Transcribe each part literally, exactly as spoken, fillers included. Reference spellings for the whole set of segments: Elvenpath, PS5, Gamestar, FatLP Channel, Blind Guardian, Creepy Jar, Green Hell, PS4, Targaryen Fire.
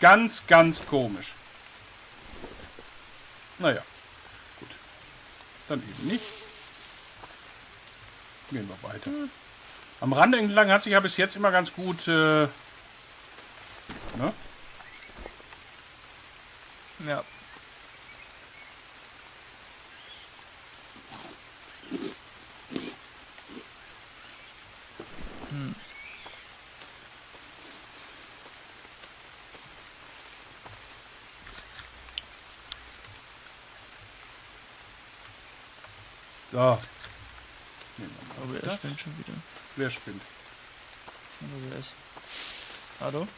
Ganz, ganz komisch. Naja. Gut. Dann eben nicht. Gehen wir weiter. Am Rande entlang hat sich ja bis jetzt immer ganz gut... Äh, ne? Ja. Hm. Da. Aber er spinnt schon wieder. Wer spinnt? Also wer ist? Hallo?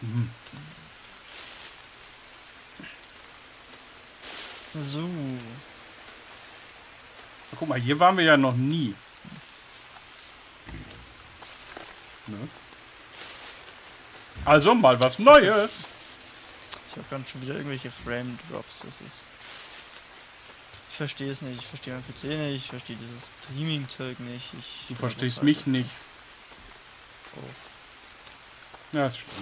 Mhm. So. Guck mal, hier waren wir ja noch nie. Ne? Also mal was Neues. Ich habe ganz schon wieder irgendwelche Frame Drops. Das ist. Ich verstehe es nicht. Ich verstehe mein P C nicht. Ich verstehe dieses Streaming-Zeug nicht. Ich du verstehst mich nicht. Oh. Ja, das stimmt.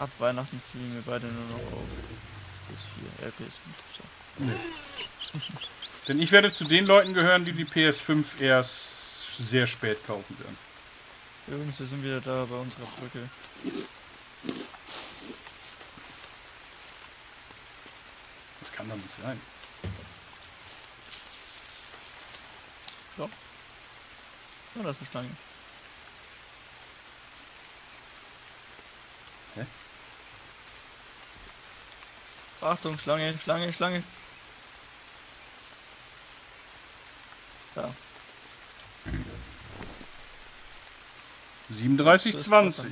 Ab Weihnachten fliegen wir beide nur noch auf P S vier, äh, P S fünf. So. Nee. Denn ich werde zu den Leuten gehören, die die P S fünf erst sehr spät kaufen werden. Übrigens, wir sind wieder da bei unserer Brücke. Das kann doch nicht sein. So. Ja, das ist eine Stange. Hä? Achtung, Schlange, Schlange, Schlange. Da. siebenunddreißig zwanzig.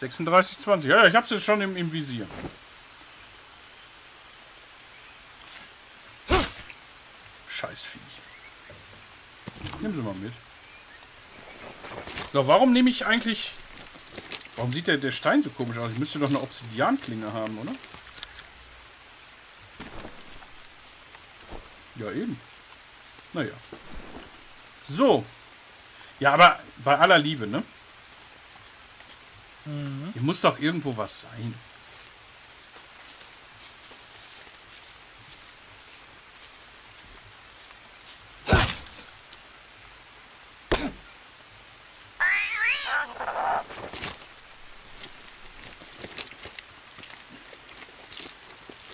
sechsunddreißig zwanzig. Ja, ja, ich hab's jetzt schon im, im Visier. Scheißviech. Nehmen Sie mal mit. So, warum nehme ich eigentlich... Warum sieht der, der Stein so komisch aus? Ich müsste doch eine Obsidianklinge haben, oder? Ja, eben. Naja. So. Ja, aber bei aller Liebe, ne? Mhm. Hier muss doch irgendwo was sein.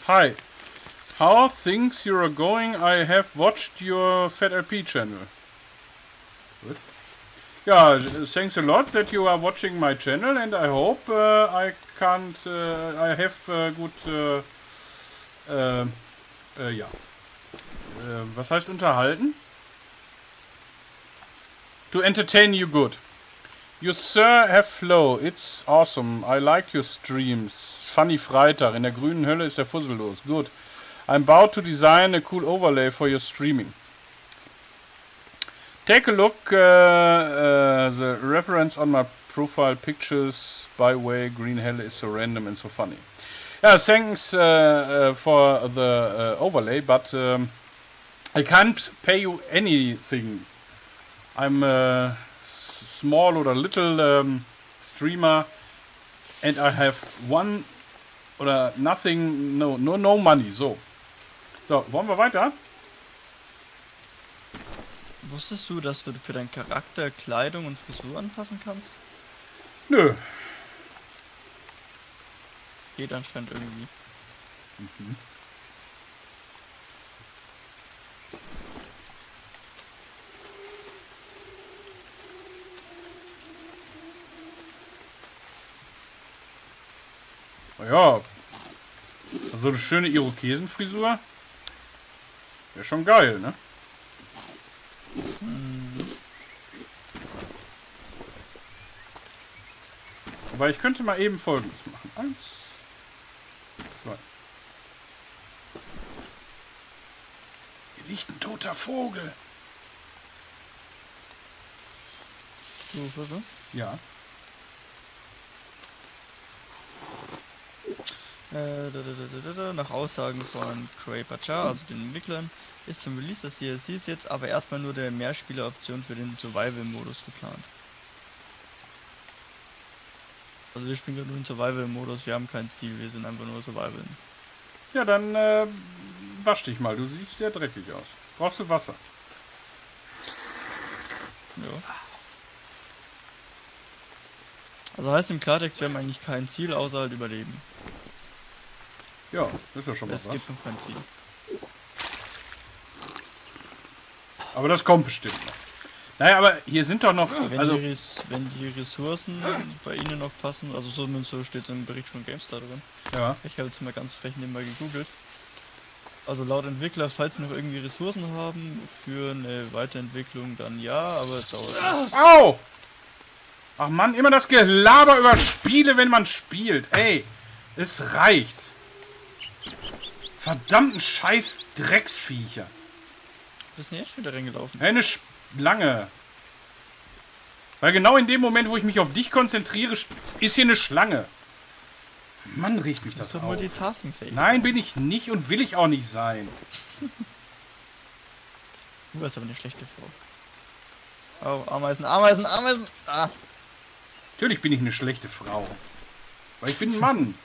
Hi. How things you are going? I have watched your FatLP channel. What? Yeah, thanks a lot that you are watching my channel, and I hope uh, I can't. Uh, I have uh, good. Uh, uh, uh, ja. Uh, was heißt unterhalten? To entertain you good. You sir have flow, it's awesome. I like your streams. Funny Freitag, in der grünen Hölle ist der Fussel los. Good. I'm about to design a cool overlay for your streaming. Take a look uh, uh, the reference on my profile pictures. By way, Green Hell is so random and so funny. Yeah, thanks uh, uh, for the uh, overlay, but um, I can't pay you anything. I'm... Uh, small oder little um, streamer and I have one oder nothing, no, no, no money. So, so wollen wir weiter? Wusstest du, dass du für deinen Charakter Kleidung und Frisur anpassen kannst? Nö. Geht anscheinend irgendwie. Mhm. Ja, also eine schöne Irokesenfrisur wäre schon geil, ne? Hm. Aber ich könnte mal eben Folgendes machen. Eins, zwei. liegt ein toter Vogel. Ja. Äh, da, da, da, da, da. Nach Aussagen von Creepy Jar, also den Entwicklern, ist zum Release des D L Cs jetzt aber erstmal nur der Mehrspieler-Option für den Survival-Modus geplant. Also wir spielen gerade nur den Survival-Modus, wir haben kein Ziel, wir sind einfach nur Survival. Ja, dann äh, wasch dich mal, du siehst sehr dreckig aus. Brauchst du Wasser? Ja. Also heißt im Klartext, wir haben eigentlich kein Ziel, außer halt überleben. Ja, ist ja schon mal was. Es gibt noch kein Ziel. Aber das kommt bestimmt noch. Naja, aber hier sind doch noch... Wenn, also die, wenn die Ressourcen bei Ihnen noch passen, also so, so steht es im Bericht von Gamestar drin. Ja. Ich habe jetzt mal ganz frech nebenbei gegoogelt. Also laut Entwickler, falls Sie noch irgendwie Ressourcen haben für eine Weiterentwicklung, dann ja, aber es dauert... Au! Ach man, immer das Gelaber über Spiele, wenn man spielt. Ey, es reicht. Verdammten Scheiß Drecksviecher. Du bist nicht wieder reingelaufen. Eine Schlange. Weil genau in dem Moment, wo ich mich auf dich konzentriere, ist hier eine Schlange. Mann, riecht mich das auf. Multitasking-fähig. Nein, bin ich nicht und will ich auch nicht sein. Du warst aber eine schlechte Frau. Oh, Ameisen, Ameisen, Ameisen. Ah. Natürlich bin ich eine schlechte Frau. Weil ich bin ein Mann.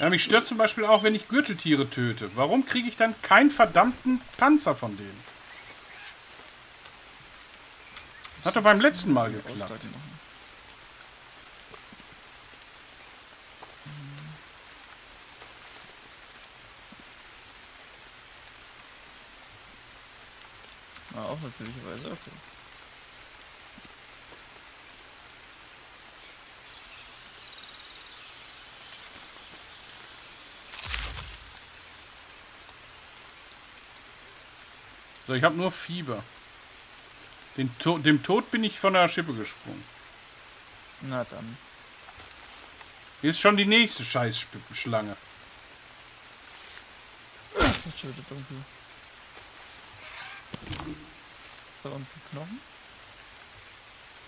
Ja, mich stört zum Beispiel auch, wenn ich Gürteltiere töte. Warum kriege ich dann keinen verdammten Panzer von denen? Hat doch beim letzten Mal geklappt. War auch natürlicherweise okay. So, ich habe nur Fieber. Den to dem Tod bin ich von der Schippe gesprungen. Na dann. Hier ist schon die nächste Scheißschlange. Das ist schon wieder dunkel. Da unten Knochen.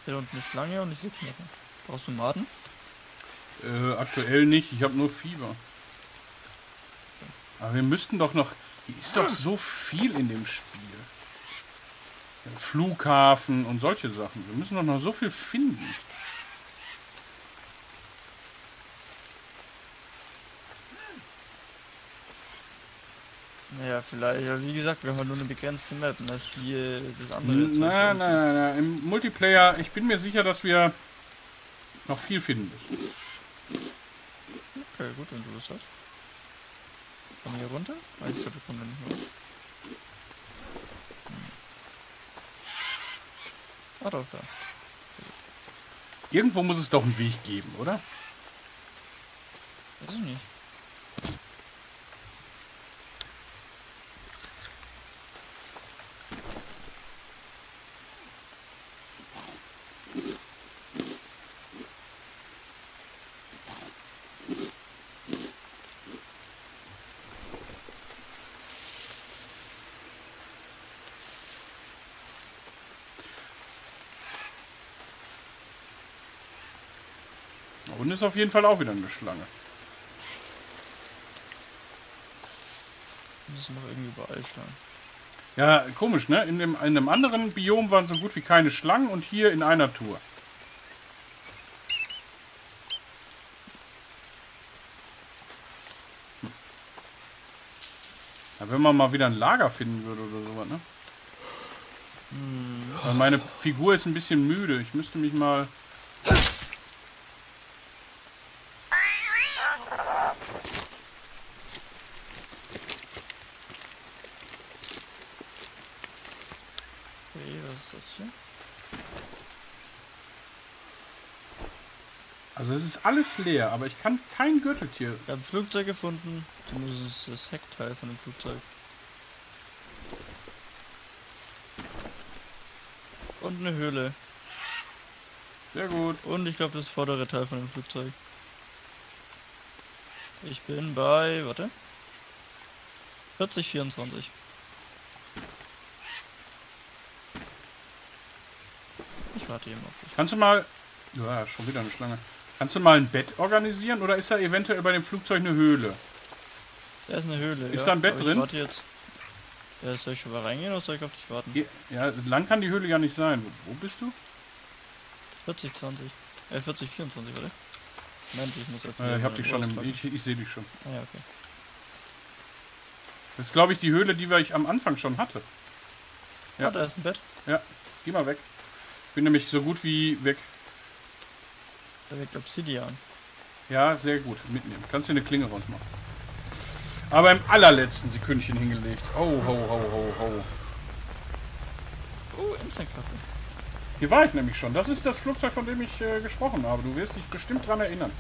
Da unten eine Schlange und ich sehe Knochen. Brauchst du Maden? Äh, aktuell nicht. Ich habe nur Fieber. Aber wir müssten doch noch... Hier ist doch so viel in dem Spiel. Flughafen und solche Sachen. Wir müssen doch noch so viel finden. Naja, vielleicht. Aber wie gesagt, wir haben nur eine begrenzte Map. Und das hier, das andere... Nein, nein, nein, nein. Im Multiplayer, ich bin mir sicher, dass wir noch viel finden müssen. Okay, gut, wenn du das hast. Komm hier runter? Nein, ich glaube, wir kommen da nicht mehr. Ah, doch, da. Irgendwo muss es doch einen Weg geben, oder? Weiß ich nicht. Und ist auf jeden Fall auch wieder eine Schlange. Das ist noch irgendwie überall Schlangen. Ja, komisch, ne? In dem, in einem anderen Biom waren so gut wie keine Schlangen und hier in einer Tour. Hm. Ja, wenn man mal wieder ein Lager finden würde oder sowas, ne? Hm. Weil meine Figur ist ein bisschen müde. Ich müsste mich mal... Also es ist alles leer, aber ich kann kein Gürteltier. Ich habe ein Flugzeug gefunden. Zumindest das Heckteil von dem Flugzeug. Und eine Höhle. Sehr gut. Und ich glaube das vordere Teil von dem Flugzeug. Ich bin bei, warte, vierzig vierundzwanzig. Ich warte eben auf dich. Kannst du mal, ja, schon wieder eine Schlange. Kannst du mal ein Bett organisieren oder ist da eventuell bei dem Flugzeug eine Höhle? Da ist eine Höhle, ist ja, da ein Bett drin? Ich warte jetzt. Ja, soll ich schon mal reingehen oder soll ich auf dich warten? Ja, lang kann die Höhle ja nicht sein. Wo, wo bist du? vierzig zwanzig. Äh, vierzig vierundzwanzig, warte. Moment, ich muss erst äh, ich hab dich schon im, ich, ich sehe dich schon. Ah, ja, okay. Das ist, glaube ich, die Höhle, die wir ich am Anfang schon hatte. Ja, ah, da ist ein Bett. Ja, geh mal weg. Ich bin nämlich so gut wie weg. Da wirkt Obsidian. Ja, sehr gut. Mitnehmen. Kannst du eine Klinge rausmachen. Aber im allerletzten Sekündchen hingelegt. Oh, ho, ho, ho, ho. Oh, Instant-Kaffee. Hier war ich nämlich schon. Das ist das Flugzeug, von dem ich äh, gesprochen habe. Du wirst dich bestimmt dran erinnern.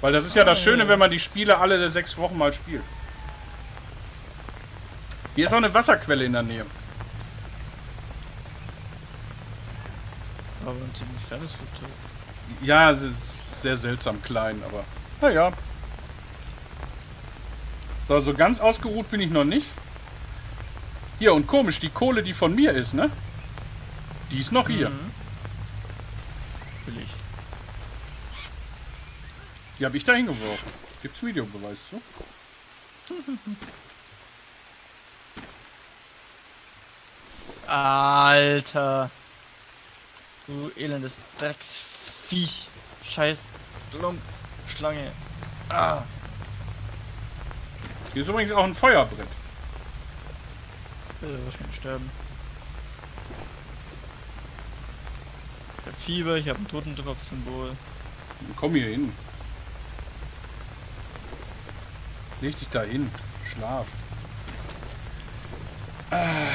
Weil das ist ja das Schöne, wenn man die Spiele alle sechs Wochen mal spielt. Hier ist auch eine Wasserquelle in der Nähe. Aber ein ziemlich kleines Flugzeug. Ja, sehr seltsam klein, aber naja. So, so ganz ausgeruht bin ich noch nicht. Hier, und komisch, die Kohle, die von mir ist, ne? Die ist noch hier. Mhm. Billig. Die habe ich da hingeworfen. Gibt's Videobeweis zu? Alter. Du elendes Drecksviech. Scheiß Lump Schlange. Ah. Hier ist übrigens auch ein Feuerbrett. Ich will wahrscheinlich sterben. Ich hab Fieber, ich hab ein Totentropf-Symbol. Komm hier hin. Leg dich da hin. Schlaf. Ah.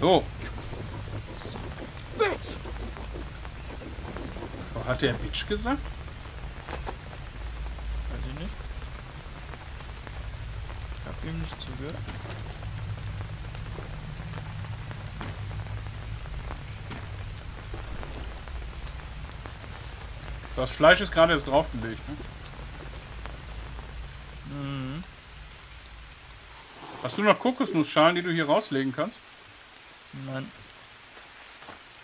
So. Hat der Bitch gesagt? Weiß ich nicht. Ich hab ihm nicht zugehört. Das Fleisch ist gerade jetzt draufgelegt, ne? Mhm. Hast du noch Kokosnussschalen, die du hier rauslegen kannst? Nein.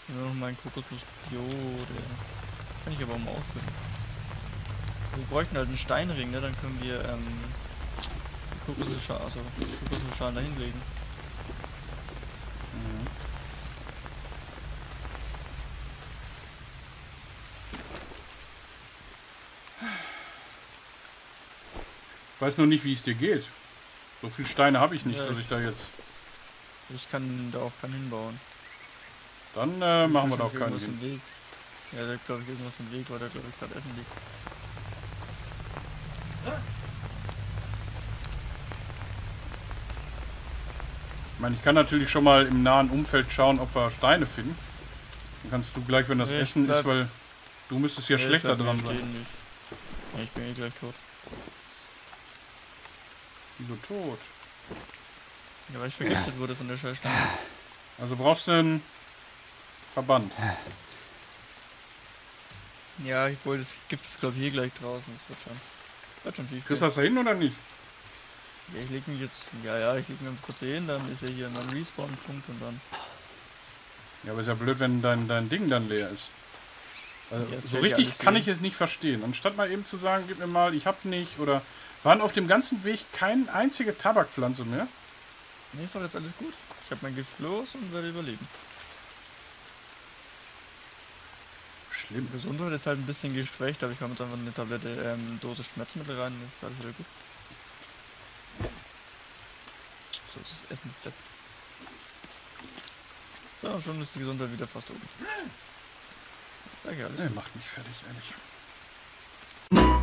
Nur noch mein Kokosnussbiode. Kann ich aber auch mal aufhören. Wir bräuchten halt einen Steinring, ne? Dann können wir ähm, Kokosnussschalen, also Kokosnussschalen da hinlegen. Mhm. Ich weiß noch nicht, wie es dir geht. So viele Steine habe ich nicht, ja, dass ich da jetzt... Ich kann da auch keinen hinbauen. Dann äh, machen wir da auch keinen hin. Ja, da glaube ich irgendwas im Weg, weil da glaube ich gerade Essen liegt. Ich meine, ich kann natürlich schon mal im nahen Umfeld schauen, ob wir Steine finden. Dann kannst du gleich, wenn das nee, Essen bleib, ist, weil du müsstest ja nee, schlechter bleib, dran sein. Nicht. Ich bin eh gleich tot. Wieso tot? Ja, weil ich vergiftet wurde von der Scheißstange. Also brauchst du einen Verband. Ja, ich wollte es, gibt es glaube ich hier gleich draußen, das wird schon. Wird schon viel. Kriegst du das da hin oder nicht? Ja, ich leg mich jetzt, ja ja, ich leg mich kurz hier hin, dann ist er hier mein Respawn-Punkt und dann. Ja, aber ist ja blöd, wenn dein, dein Ding dann leer ist. Also, ja, so richtig kann ich es nicht verstehen. Anstatt mal eben zu sagen, gib mir mal, ich hab nicht, oder waren auf dem ganzen Weg keine einzige Tabakpflanze mehr. Nee, ist doch jetzt alles gut. Ich habe mein Gift los und werde überleben. schlimm. Gesundheit ist halt ein bisschen geschwächt, aber ich habe jetzt einfach eine Tablette ähm, Dose Schmerzmittel rein, das ist alles wieder gut. So, das ist Essen. Ja, schon ist die Gesundheit wieder fast oben. Danke, alles. Nee, macht mich fertig, ehrlich.